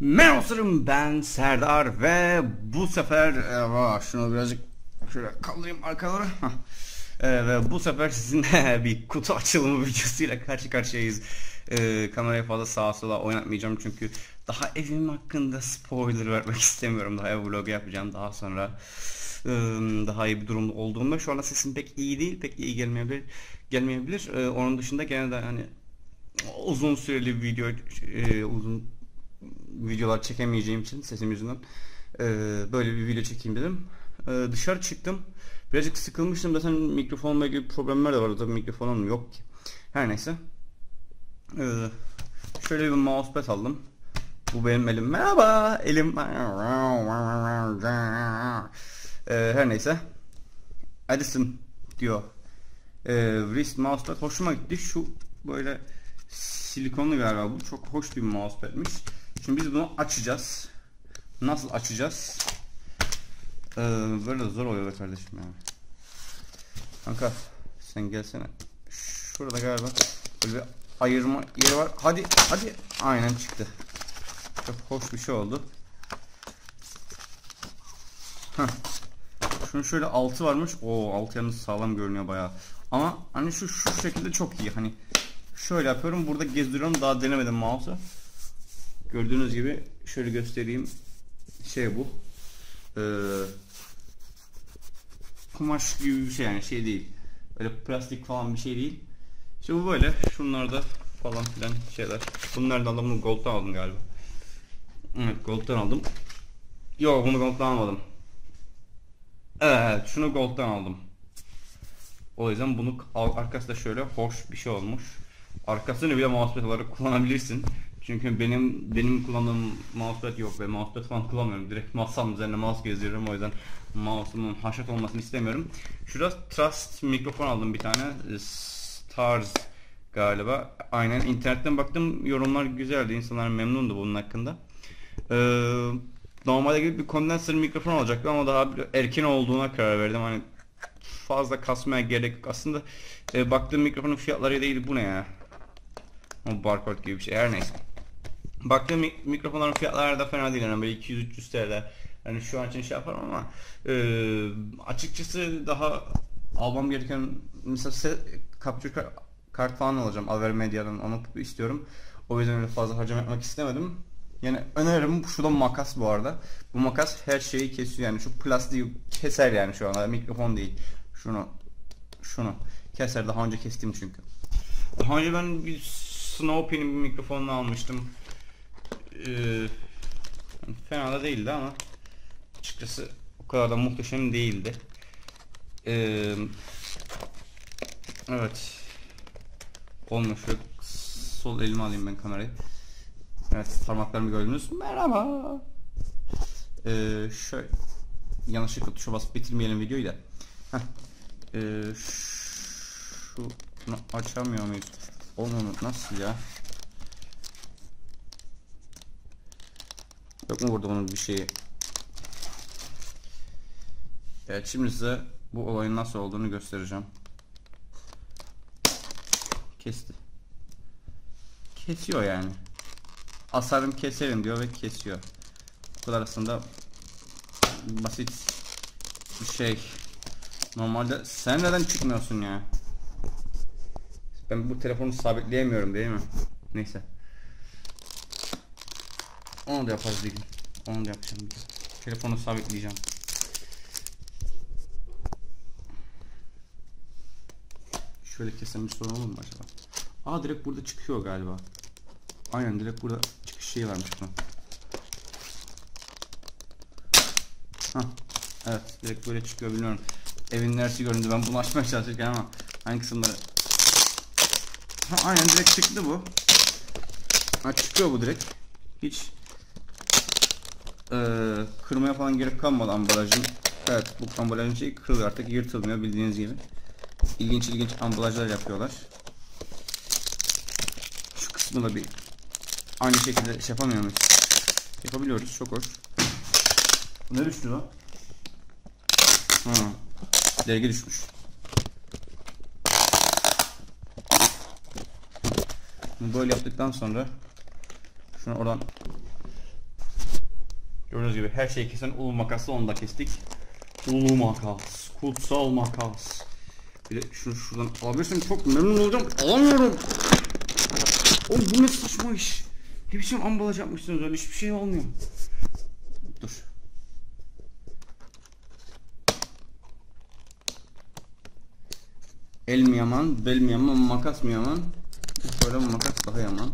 Merhaba dostlarım, ben Serdar ve bu sefer şunu birazcık şöyle kaldırayım arkalara. Ve bu sefer sizinle bir kutu açılımı videosuyla karşı karşıyayız. Kamerayı fazla sağa sola oynatmayacağım çünkü daha evim hakkında spoiler vermek istemiyorum. Daha ev vlogu yapacağım daha sonra, daha iyi bir durumda olduğumda. Şu anda sesim pek iyi değil, pek iyi gelmeyebilir. Onun dışında genelde hani uzun süreli video, uzun videolar çekemeyeceğim için sesim yüzünden böyle bir video çekeyim dedim. Dışarı çıktım, birazcık sıkılmıştım. Zaten mikrofonla ilgili problemler de vardı, tabii mikrofonum yok ki. Her neyse, şöyle bir mousepad aldım. Bu benim elim, merhaba elim. Her neyse, Addison diyor. Wrist mousepad hoşuma gitti. Şu böyle silikonlu galiba, bu çok hoş bir mousepadmiş. Şimdi biz bunu açacağız. Nasıl açacağız? Böyle zor oluyor kardeşim yani. Kanka sen gelsene. Şurada galiba böyle bir ayırma yeri var. Hadi. Aynen çıktı. Çok hoş bir şey oldu. Heh. Şunun şöyle altı varmış. Oo, altı yalnız sağlam görünüyor bayağı. Ama hani şu şekilde çok iyi. Hani şöyle yapıyorum, burada gezdiriyorum. Daha denemedim mouse'u. Gördüğünüz gibi şöyle göstereyim. Şey bu. Kumaş gibi bir şey yani, şey değil. Öyle plastik falan bir şey değil. İşte bu böyle. Şunlarda falan filan şeyler. Bunlardan aldım. Bunu Gold'dan aldım galiba. Evet, Gold'dan aldım. Yok, bunu Gold'dan almadım. Evet, şunu Gold'dan aldım. O yüzden bunu arkası da şöyle hoş bir şey olmuş. Arkasını bile mousepad olarak kullanabilirsin. Çünkü benim kullandığım mousepad yok ve mousepad falan kullanmıyorum. Direkt masam üzerine mouse gezdiriyorum, o yüzden mouse'umun haşat olmasını istemiyorum. Şurada Trust mikrofon aldım bir tane. Stars galiba. Aynen, internetten baktım, yorumlar güzeldi. İnsanlar memnundu bunun hakkında. Normalde gibi bir kondenser mikrofon olacaktı ama daha erken olduğuna karar verdim. Hani fazla kasmaya gerek yok. Aslında baktığım mikrofonun fiyatları değil, bu ne ya? O barcode gibi bir şey, her neyse. Baktığım mikrofonların fiyatları da fena değil, yani böyle 200-300 TL. Yani şu an için şey yaparım ama açıkçası daha almam gereken, mesela capture kart falan alacağım AverMedia'dan, onu istiyorum. O yüzden öyle fazla harcama yapmak istemedim. Yani önerim şu da makas bu arada. Bu makas her şeyi kesiyor yani, şu plastiği keser yani, şu anda mikrofon değil. Şunu keser, daha önce kestim çünkü. Daha önce ben bir Snowball'in bir mikrofonunu almıştım. Fena da değildi ama açıkçası o kadar da muhteşem değildi. Evet. Olmuş. Sol elime alayım ben kamerayı. Evet, parmaklarımı gördünüz. Merhaba. Şöyle yanlışlıkla tuşa basıp bitirmeyelim videoyu da. Şu bunu açamıyor muyuz? Onu nasıl ya? Yok mu burada bunun bir şeyi? Evet, şimdi size bu olayın nasıl olduğunu göstereceğim. Kesiyor yani. Asarım keserim diyor ve kesiyor. Bu kadar aslında basit bir şey. Normalde sen neden çıkmıyorsun ya? Ben bu telefonu sabitleyemiyorum değil mi? Neyse. Onu da yaparız bir gün. Onu da yapacağım bir gün. Telefonu sabitleyeceğim. Şöyle kesen bir sorun olur mu acaba? Aa, direkt burada çıkıyor galiba. Aynen, direkt burada çıkış şeyi varmış bunun. Hah. Evet, direkt böyle çıkıyor, bilmiyorum. Evin neresi göründü ben bunu açmaya çalışırken ama hangi kısımları? Ha, aynen direkt çıktı bu. Ha, çıkıyor bu direkt. Hiç kırmaya falan gerek kalmadı ambalajın. Evet, bu ambalajın şeyi kırılıyor artık, yırtılmıyor bildiğiniz gibi. İlginç ambalajlar yapıyorlar. Şu kısmı da bir aynı şekilde şey yapamıyor muyuz? Yapabiliyoruz, çok hoş. Ne düştü lan? Dergi düşmüş. Böyle yaptıktan sonra şunu oradan Gördüğünüz gibi her şeyi kesen ulu makasla onu da kestik. Ulu makas, kutsal makas. Bir de şunu şuradan alabilirsem çok memnun olacağım. Alamıyorum. O bu ne saçma iş. Ne biçim ambalaj yapmışsınız öyle, hiçbir şey olmuyor. Dur. El mi yaman, bel mi yaman, makas mı yaman? Böyle makas daha yaman.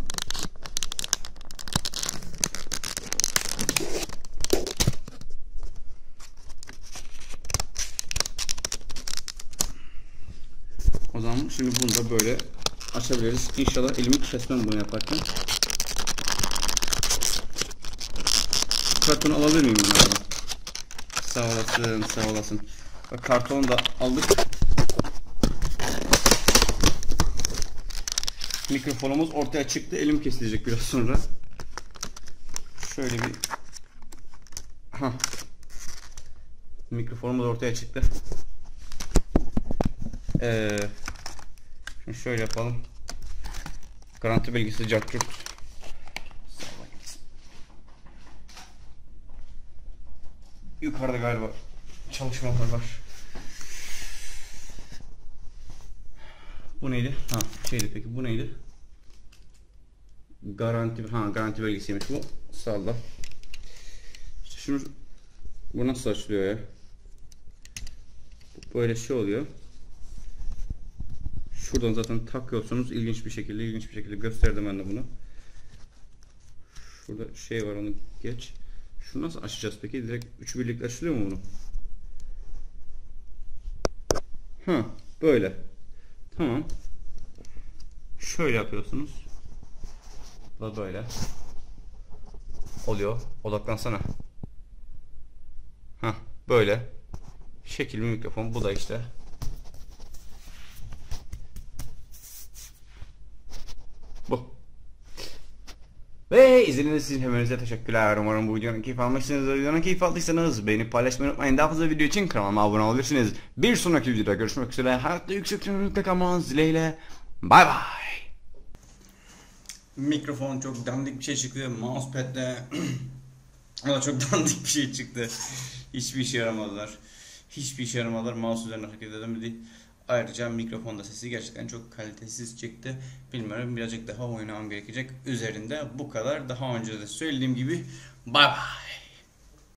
O zaman şimdi bunu da böyle açabiliriz. İnşallah elimi kesmem bunu yaparken. Kartonu alabilir miyim bunu abi? Sağ olasın, sağ olasın. Bak, kartonu da aldık. Mikrofonumuz ortaya çıktı. Elim kesilecek biraz sonra. Şöyle bir... Hah. Mikrofonumuz ortaya çıktı. Şimdi şöyle yapalım. Garanti belgesi cacrut. Yukarıda galiba çalışmalar var. Bu neydi? Ha, şeydi peki. Bu neydi? Garanti, ha, garanti belgesiymiş bu. Salla. İşte şunu, bu nasıl açılıyor ya? Böyle şey oluyor. Şuradan zaten takıyorsunuz ilginç bir şekilde gösterdim ben de bunu. Şurada şey var, onu geç. Şunu nasıl açacağız peki? Direkt üçü birlikte açılıyor mu bunu? Ha, böyle. Tamam. Şöyle yapıyorsunuz. Da böyle. Oluyor. Odaklansana. Hah, böyle. Şekil mikrofon bu da işte. Bu. Ve izlediğiniz için hepinize teşekkürler. Umarım bu videonun keyif almışsınızdır. Videonun keyif aldıysanız beğenip paylaşmayı unutmayın. Daha fazla video için kanalıma abone olabilirsiniz. Bir sonraki videoda görüşmek üzere. Hayatta yüksek çözünürlükte kalmanız dileğiyle. Bay bay. Mikrofon çok dandik bir şey çıktı. Mousepad'de o da çok dandik bir şey çıktı. Hiçbir işe yaramadılar. Hiçbir işe yaramadılar. Mouse üzerine hareket edemedi. Ayrıca mikrofonda sesi gerçekten çok kalitesiz çıktı. Bilmiyorum, birazcık daha oynamam gerekecek. Üzerinde bu kadar. Daha önce de söylediğim gibi, bye bye.